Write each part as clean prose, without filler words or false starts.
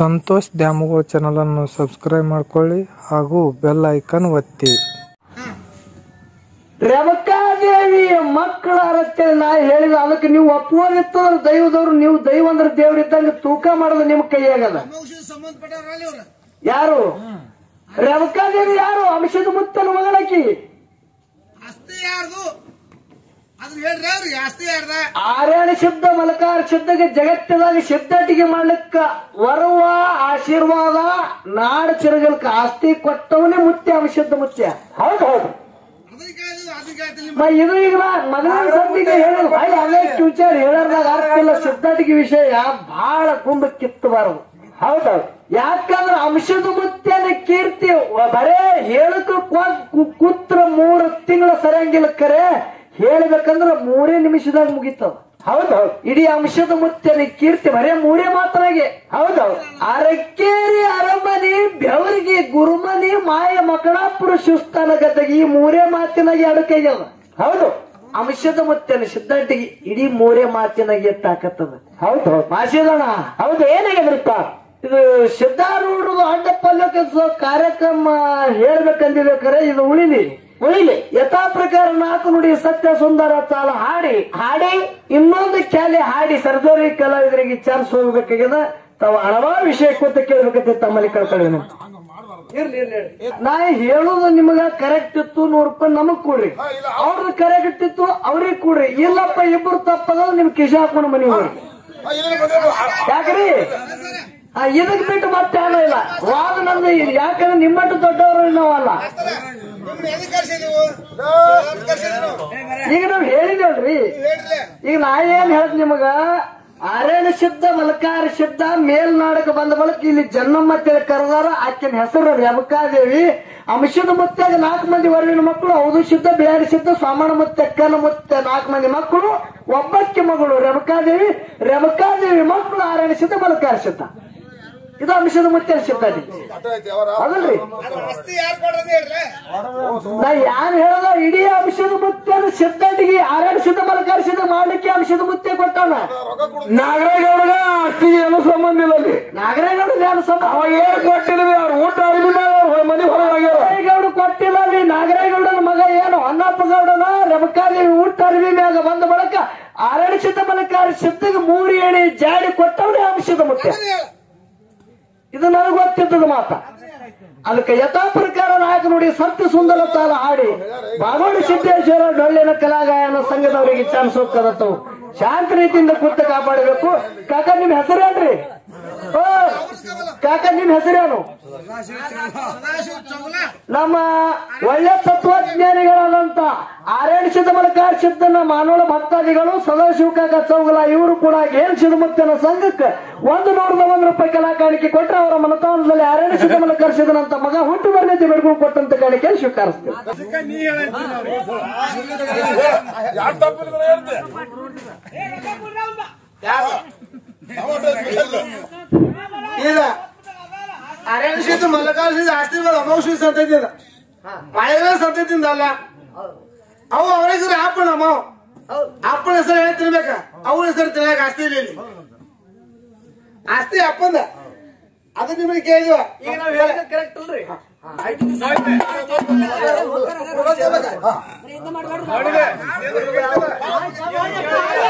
ಸಂತೋಷ್ ದ್ಯಾಮುಗಳ ಚಾನೆಲ್ ಅನ್ನು ಸಬ್ಸ್ಕ್ರೈಬ್ ಮಾಡ್ಕೊಳ್ಳಿ ಹಾಗೂ ಬೆಲ್ ಐಕಾನ್ ಒತ್ತಿ. ರೇವಕಾ ದೇವಿ ಮಕ್ಕಳ ಅರತ್ತೆ ನಾ ಹೇಳಿದ ಅದಕ್ಕೆ ನೀವು ಒಪ್ಪೋದಿತ್ತಂದ್ರೆ ದೈವದವರು, ನೀವು ದೈವ ಅಂದ್ರೆ ದೇವರಿದ್ದಂಗೆ ತೂಕ ಮಾಡೋದು ನಿಮ್ಮ ಕೈಯಾಗದ. ಯಾರು ರೇವಕಾ ದೇವಿ? ಯಾರು ಅಂಶದ ಮುತ್ತನ ಮಗಳಾಕಿ ಅಷ್ಟೇ. ಯಾರ್ದು ಆರ್ಯಾಣ ಶಬ್ದ ಮಲಕಾರ ಶಬ್ದಕ್ಕೆ ಜಗತ್ತದಾಗ ಶಬ್ದಟಿಗೆ ಮಾಡ್ಲಿಕ್ಕ ವರವ ಆಶೀರ್ವಾದ ನಾಡ ಚಿರಗಲ್ಕ ಆಸ್ತಿ ಕೊಟ್ಟವನೇ ಮುತ್ಯ, ಅವಿಶುದ್ಧ ಮುತ್ಯ. ಹೌದು ಹೌದು. ಇದು ಈಗ ಮಗನ ಸಂದಿಗೆ ಹೇಳೋದು ಅನೇಕ ವಿಚಾರ ಹೇಳೋದಾಗ ಅರ್ಥ ಇಲ್ಲ. ಶಬ್ದಟಿಗೆ ವಿಷಯ ಬಹಳ ಗುಂಬ ಕಿತ್ತಬಾರದು. ಹೌದೌದು. ಯಾಕಂದ್ರೆ ಅಂಶದ ಮುತ್ಯನ ಕೀರ್ತಿ ಬರೇ ಹೇಳಕ ಕೂತ್ರ 3 ತಿಂಗಳ ಸರಿಯಂಗಿಲ್ಲ. ಕರೆ ಹೇಳ್ಬೇಕಂದ್ರ 3 ನಿಮಿಷದಾಗ ಮುಗಿತದ. ಹೌದೌದು. ಇಡೀ ಅಂಶದ ಮುತ್ತನ ಕೀರ್ತಿ ಬರೇ 3 ಮಾತನಾಗೆ. ಹೌದೌದು. ಅರಕೇರಿ ಅರಮನೆ ಬೆವರಿಗೆ ಗುರುಮನೆ ಮಾಯ ಮಕಳಾಪುರ ಶಿವಸ್ಥಾನ ಗದ್ದಗ ಈ 3 ಮಾತಿನಾಗ 2 ಕೈಯದ. ಹೌದು. ಅಂಶದ ಮುತ್ತನ ಸಿದ್ಧಾಂತಿಗೆ ಇಡೀ 3 ಮಾತಿನಾಗೆ ತಾಕತ್ತದ. ಹೌದೌದು. ಮಾಸಿದಣ. ಹೌದು. ಏನಾಗ್ಯದ್ರಪ್ಪ ಇದು ಸಿದ್ಧಾರೂಢ ಅಡ್ಡ ಪಲ್ಲಕ್ಕೆ ಕಾರ್ಯಕ್ರಮ ಹೇಳ್ಬೇಕಂದಿರ್ಬೇಕಾರೆ ಇದು ಉಳಿಲಿ ಯಥಾ ಪ್ರಕಾರ 4 ನುಡಿ ಸತ್ಯ ಸುಂದರ ತಾಳ ಹಾಡಿ ಇನ್ನೊಂದು ಚಾಲೆ ಹಾಡಿ ಸರ್ದೋರಿ ಕಲಾವಿದರಿಗೆ ಚಾನ್ಸ್ ಹೋಗ್ಬೇಕಾಗ್ಯದ. ತಾವು ಹಲವಾರು ವಿಷಯ ಕೂತ ಕೇಳ್ಬೇಕಂತ ತಮ್ಮಲ್ಲಿ ಕಳ್ಕೊಳ್ಳಿ. ನಾ ಹೇಳುದು ನಿಮಗ ಕರೆಕ್ಟ್ ಇತ್ತು, 100 ರೂಪಾಯಿ ನಮಗ್ ಕೊಡ್ರಿ. ಅವ್ರದ್ದು ಕರೆಕ್ಟ್ ಇತ್ತು ಅವ್ರಿಗೆ ಕೊಡ್ರಿ. ಇಲ್ಲಪ್ಪ ಇಬ್ರು ತಪ್ಪದ ನಿಮ್ ಕಿಶ ಹಾಕೊಂಡು ಮನಿ ಹೋಗ್ರಿ. ಯಾಕ್ರಿ ಇದಕ್ ಬಿಟ್ಟು ಮತ್ತೆ ಆಗ ಇಲ್ಲ ವಾದ ನಂದು. ಯಾಕಂದ್ರೆ ನಿಮ್ಮಟ್ಟು ದೊಡ್ಡವರು ನಾವಲ್ಲ. ಈಗ ನಾವ್ ಹೇಳಿದೇವ್ರಿ. ಈಗ ನಾ ಏನ್ ಹೇಳ್ದ ನಿಮಗ ಆರೇಣ ಶಬ್ದ ಮಲಕಾರ ಶಬ್ದ ಮೇಲ್ನಾಡಕ ಬಂದ ಬಳಕ ಇಲ್ಲಿ ಜನ್ನಮ್ಮ ತಿಳಿ ಕರೆದಾರ. ಆಕಿನ ಹೆಸರು ರೇವಕಾದೇವಿ. ಅಂಶದ ಮುತ್ತಾಗ 4 ಮಂದಿ ವರವಿನ ಮಕ್ಕಳು. ಹೌದು. ಶುದ್ಧ ಬಿಹಾರಿ ಶುದ್ಧ ಸ್ವಾಮಣ ಮುತ್ತೆ ಕನ್ನ ಮುತ್ತೆ 4 ಮಂದಿ ಮಕ್ಕಳು. ಒಬ್ಬಕ್ಕೆ ಮಗಳು ರೇವಕಾದೇವಿ. ರೇವಕಾದೇವಿ ಮಕ್ಕಳು ಆರೇಣ ಶುದ್ಧ ಮಲಕಾರ ಶುದ್ಧ. ಇದು ಅಂಶದ ಮುತ್ತೇನ ಶಬ್ದಿ ಅದಲ್ರಿ. ನಾ ಯಾರು ಹೇಳದ ಇಡೀ ಅಂಶದ ಮುತ್ತೇನ ಶಬ್ದಿಗೆ ಆರೇಣ ಶುದ್ಧ ಮಲಕಾರ ಶುದ್ಧ ಮಾಡ್ಲಿಕ್ಕೆ ಅಂಶದ ಮುತ್ತೆ ಕೊಟ್ಟಾನ. ನಾಗರೇಗೌಡ ಅಷ್ಟಿಗೆ ಏನು ಸಂಬಂಧ ಇಲ್ಲ. ನಾಗರೇಗೌಡ ಏನು ಸಂಬಂಧ? ಅವಾಗ ಏನ್ ಕೊಟ್ಟಿದ್ವಿ ಅವ್ರ ಊಟ ಅರಿವಿಲ್ಲ, ಅವ್ರ ಮನೆ ಹೊರಗೆ. ನಾಗರೇಗೌಡ ಕೊಟ್ಟಿಲ್ಲ ರೀ. ನಾಗರೇಗೌಡನ ಮಗ ಏನು ಅನ್ನಪ್ಪಗೌಡನ ರೇವಕಾದೇವಿ ಊಟ ಅರಿವಿ ಮ್ಯಾಗ ಬಂದ ಬಳಕ ಆರೇಣ ಶುದ್ಧ ಮಲಕಾರ ಶಬ್ದಿಗೆ 3 ಎಣಿ ಜಾಡಿ ಕೊಟ್ಟವ್ರೆ ಅಂಶದ ಮುತ್ತೆ. ಇದು ನನಗೆ ಗೊತ್ತಿದ್ದದ ಮಾತ. ಅದಕ್ಕೆ ಯಥಾ ಪ್ರಕಾರ 4 ನುಡಿ ಸತ್ಯ ಸುಂದರ ತಾಲ ಹಾಡಿ ಬಾಗೋಡಿ ಸಿದ್ದೇಶ್ವರ ಡೊಳ್ಳಿನ ಕಲಾಗಾಯನ ಸಂಘದವರಿಗೆ ಚಾನ್ಸ್ ಹೋಗ್ತದತ್ತು. ಶಾಂತ ರೀತಿಯಿಂದ ಕೂತ ಕಾಪಾಡಬೇಕು. ಕಾಕ ನಿಮ್ ಹೆಸರೇನ್ರಿ? ಕಾಕ ನಿಮ್ ಹೆಸರೇನು? ನಮ್ಮ ಒಳ್ಳೆ ತತ್ವಜ್ಞಾನಿಗಳಾದಂತ ಆರೇಣ ಸಿದ್ಧಮಲಕಾರ ಸಿದ್ಧನ ಮಾನೋಳ ಭಕ್ತಾದಿಗಳು ಸದಾಶಿವ ಕಾಕ ಚೌಗಲ ಇವರು ಕೂಡ ಏನ್ ಸಿದ್ಧಮುತ್ತನ ಸಂಘಕ್ಕೆ 100ದ 1 ರೂಪಾಯಿ ಕಲಾ ಕಾಣಿಕೆ ಕೊಟ್ಟರೆ ಅವರ ಮನತಾನದಲ್ಲಿ ಆರೇಣ ಸಿದ್ಧಮಲಕಾರ ಸಿದ್ಧನಂತ ಮಗ ಹುಟ್ಟು ಬರಲಿದ್ದು ಬೆಳಗುಳು ಕೊಟ್ಟಂತ ಕಾಣಿಕೆ ಸ್ವೀಕರಿಸ್ತೀವಿ. ಈಗ ಅರೇಣ ಶೀತ ಮಲಕಾಲ ಶೀತ ಆಸ್ತಿ ಅಮೌಷಿ ಸಂತತಿಯಿಂದ ಮಳೆಗಳ ಸಂತತಿಯಿಂದ ಅಲ್ಲ ಅವು. ಅವ್ರ ಹೆಸರು ಅಪ್ಪಣ ಅಮ್ಮವು. ಅಪ್ಪನ ಹೆಸರು ಹೇಳಿ ತಿನ್ಬೇಕ. ಅವ್ರ ಹೆಸರು ತಿನ್ನಕ ಆಸ್ತಿ ಇಲ್ಲ. ಆಸ್ತಿ ಅಪ್ಪಂದ. ಅದು ನಿಮಗೆ ಕೇಳಿದ್ವ. ಈಗ ನಾವ್ ಹೇಳೋದು ಕರೆಕ್ಟ್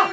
ಅಲ್ರಿ.